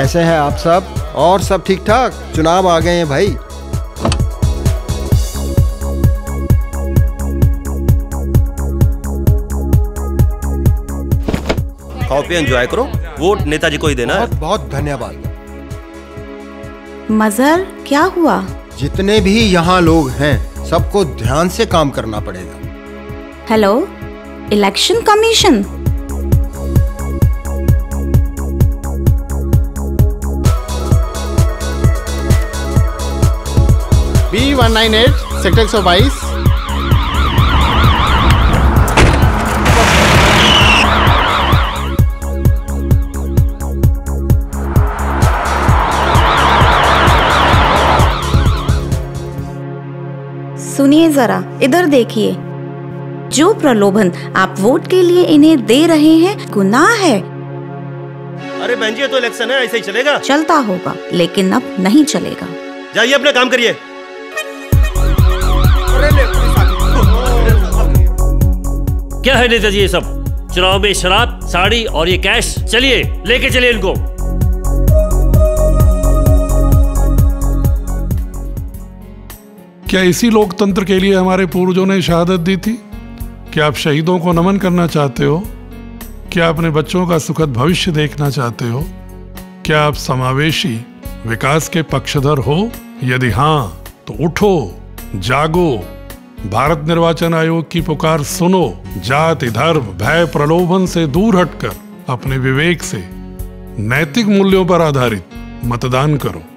कैसे हैं आप सब? और सब ठीक ठाक? चुनाव आ गए हैं भाई। खाओ पियो, एंजॉय करो, वोट नेताजी को ही देना है। बहुत धन्यवाद। मजर क्या हुआ? जितने भी यहाँ लोग हैं सबको ध्यान से काम करना पड़ेगा। Hello election commission, B198 sector 122। सुनिए जरा, इधर देखिए, जो प्रलोभन आप वोट के लिए इन्हें दे रहे हैं गुनाह है। अरे बहन जी, ये तो इलेक्शन है, ऐसे ही चलेगा? चलता होगा, लेकिन अब नहीं चलेगा। जाइए अपना काम करिए। क्या है नेता जी ये सब? चुनाव में शराब, साड़ी और ये कैश, चलिए लेके चलिए इनको। क्या इसी लोकतंत्र के लिए हमारे पूर्वजों ने शहादत दी थी? क्या आप शहीदों को नमन करना चाहते हो? क्या अपने बच्चों का सुखद भविष्य देखना चाहते हो? क्या आप समावेशी विकास के पक्षधर हो? यदि हाँ, तो उठो, जागो, भारत निर्वाचन आयोग की पुकार सुनो। जाति, धर्म, भय, प्रलोभन से दूर हटकर अपने विवेक से नैतिक मूल्यों पर आधारित मतदान करो।